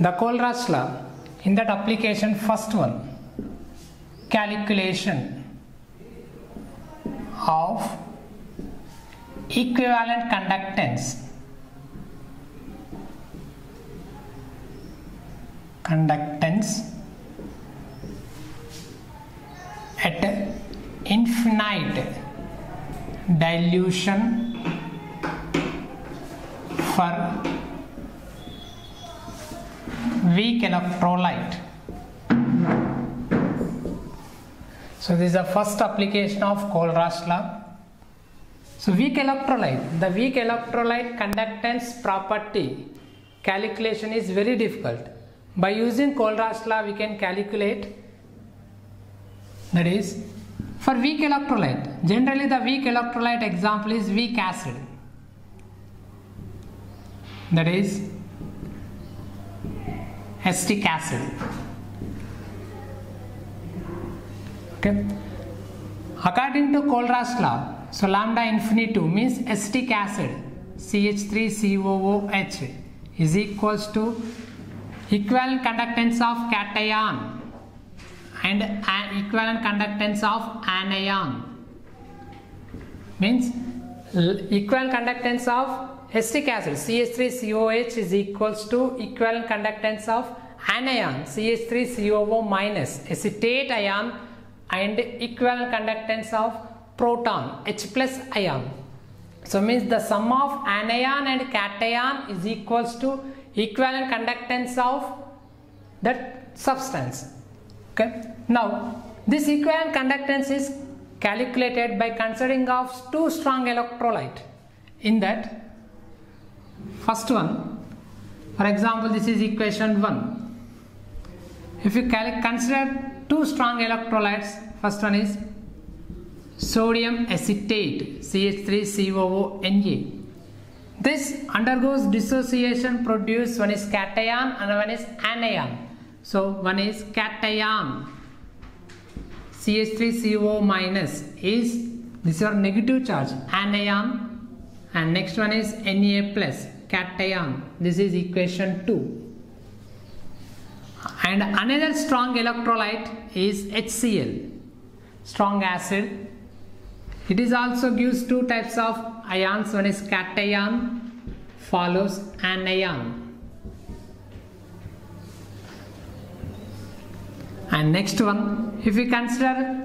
the Kohlrausch law. In that application, first one, calculation of equivalent conductance at infinite dilution for weak electrolyte. So this is the first application of Kohlrausch law. So weak electrolyte, the weak electrolyte conductance property calculation is very difficult. By using Kohlrausch law, we can calculate. That is, for weak electrolyte, generally the weak electrolyte example is weak acid. That is acetic acid. Okay. According to Kohlrausch law, so lambda infinity 2 means acetic acid CH3COOH is equals to equivalent conductance of cation and equivalent conductance of anion, means equivalent conductance of acetic acid CH3COOH is equals to equivalent conductance of anion CH3COO minus acetate ion and equivalent conductance of proton H plus ion. So means the sum of anion and cation is equals to equivalent conductance of that substance. Okay. Now this equivalent conductance is calculated by considering of two strong electrolyte. In that first one, for example, this is equation 1. If you consider two strong electrolytes, first one is sodium acetate CH3COONa. This undergoes dissociation, produce one is cation and one is anion. So one is cation CH3COO minus is this are negative charge anion, and next one is Na plus cation. This is equation 2. And another strong electrolyte is HCl, strong acid. It is also gives two types of ions, one is cation follows anion. And next one, if we consider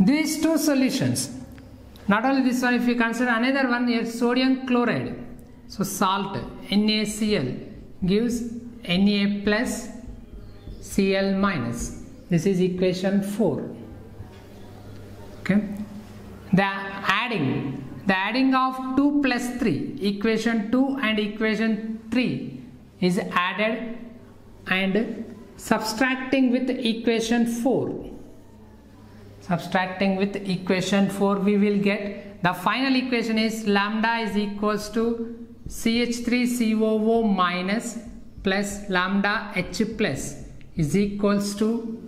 these two solutions, not only this one, if we consider another one here sodium chloride, so salt NaCl gives Na plus Cl minus. This is equation 4. Okay. The adding of 2 plus 3, equation 2 and equation 3 is added and subtracting with equation 4. Subtracting with equation 4, we will get the final equation is lambda is equals to CH3COO minus plus lambda H plus is equals to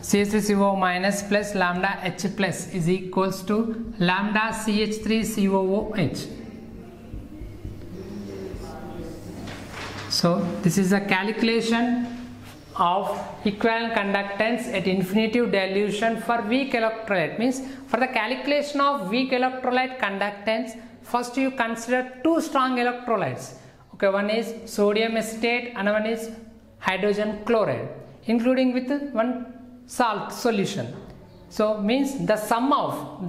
CH3COO minus plus lambda H plus is equals to lambda CH3COOH. So this is a calculation of equivalent conductance at infinite dilution for weak electrolyte. Means for the calculation of weak electrolyte conductance, first you consider two strong electrolytes. Okay, one is sodium acetate and one is hydrogen chloride, including with one salt solution. So means the sum of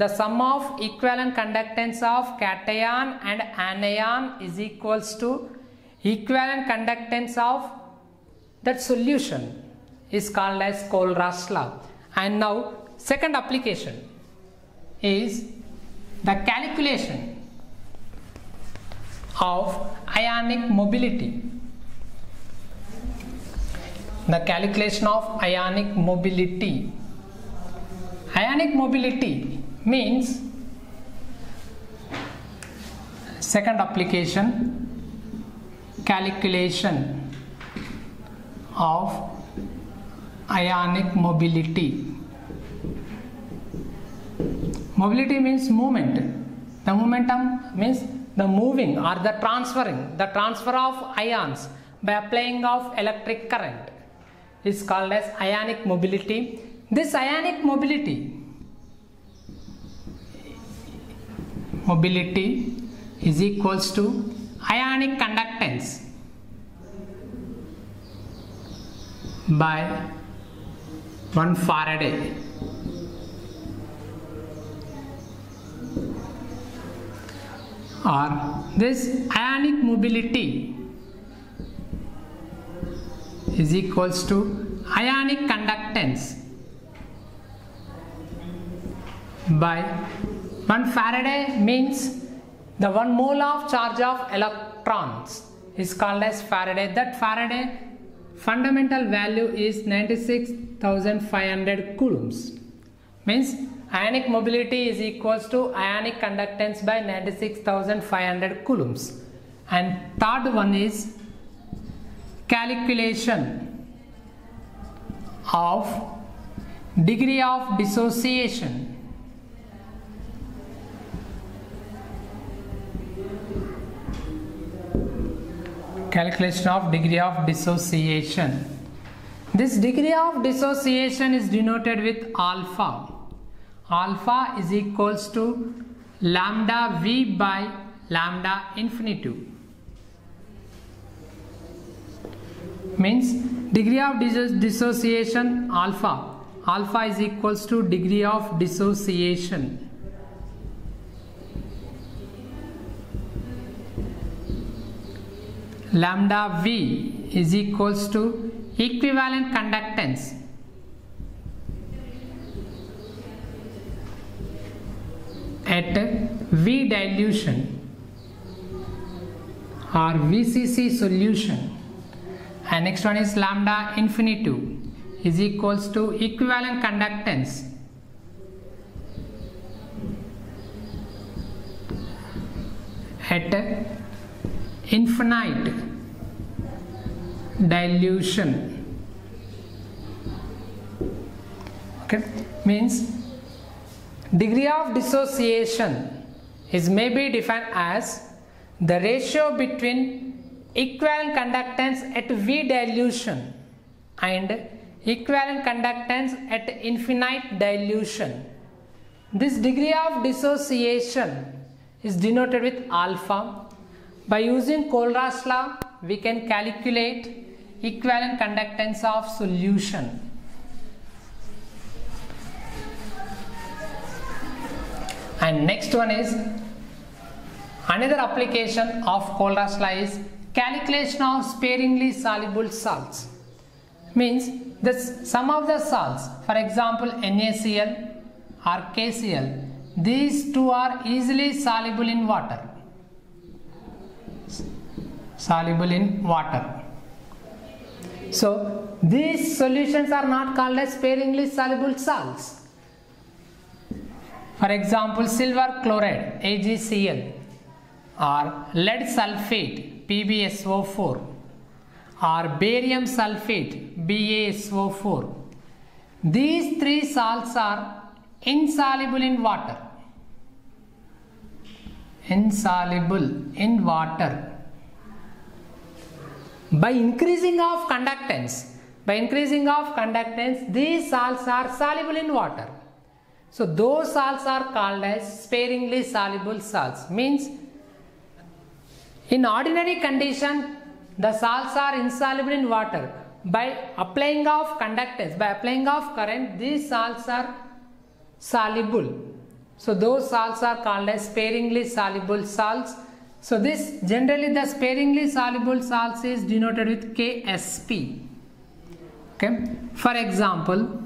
equivalent conductance of cation and anion is equals to equivalent conductance of that solution is called as Kohlrausch law. And now second application is the calculation of ionic mobility. The calculation of ionic mobility. Ionic mobility means second application, calculation of ionic mobility. Mobility means movement. The momentum means the moving or the transferring, the transfer of ions by applying of electric current. It's called as ionic mobility. This ionic mobility is equals to ionic conductance by 1 Faraday. Or this ionic mobility is equals to ionic conductance by 1 Faraday means the 1 mole of charge of electrons is called as Faraday. That Faraday fundamental value is 96,500 coulombs. Means ionic mobility is equals to ionic conductance by 96,500 coulombs. And third one is calculation of degree of dissociation This degree of dissociation is denoted with alpha. Alpha is equals to lambda v by lambda infinitive. Means degree of dissociation alpha. Alpha is equals to degree of dissociation lambda v is equals to equivalent conductance at V dilution or VCC solution. And next one is lambda infinitive is equals to equivalent conductance at infinite dilution. Okay, means degree of dissociation is may be defined as the ratio between equivalent conductance at V dilution and equivalent conductance at infinite dilution. This degree of dissociation is denoted with alpha. By using Kohlrausch law, we can calculate equivalent conductance of solution. And next one is another application of Kohlrausch law is calculation of sparingly soluble salts. Means that some of the salts, for example NaCl or KCl, these two are easily soluble in water. So these solutions are not called as sparingly soluble salts. For example, silver chloride AgCl or lead sulfate PbSO4 or barium sulfate BaSO4. These three salts are insoluble in water. By increasing of conductance, these salts are soluble in water. So those salts are called as sparingly soluble salts. Means in ordinary condition, the salts are insoluble in water. By applying of conductance, by applying of current, these salts are soluble. So those salts are called as sparingly soluble salts. So this generally the sparingly soluble salts is denoted with Ksp. Okay. For example,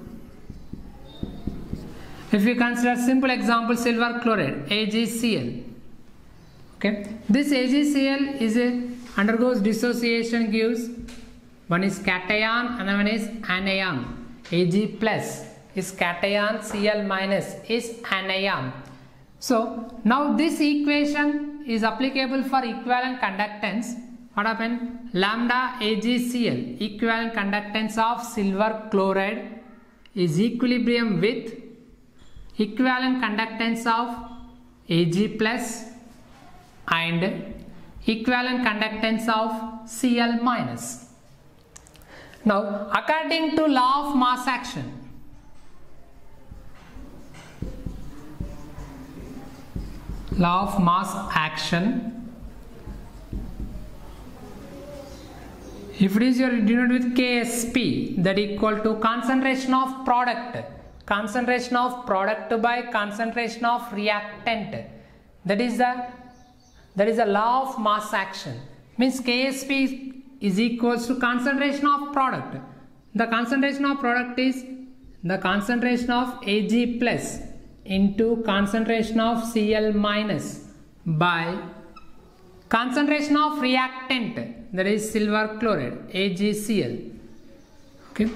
if we consider simple example silver chloride AgCl. Okay. This AgCl is undergoes dissociation, gives one is cation and one is anion. Ag plus is cation, Cl minus is anion. So now this equation is applicable for equivalent conductance. What happened? Lambda AgCl, equivalent conductance of silver chloride, is equilibrium with equivalent conductance of Ag plus and equivalent conductance of Cl minus. Now, according to law of mass action, law of mass action, if it is denoted with Ksp, that equal to concentration of product by concentration of reactant. That is the law of mass action. Means Ksp is equals to concentration of product. The concentration of product is the concentration of Ag plus into concentration of Cl minus by concentration of reactant, that is silver chloride, AgCl. Okay.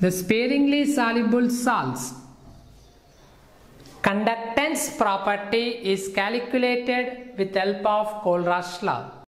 The sparingly soluble salts conductance property is calculated with help of Kohlrausch law.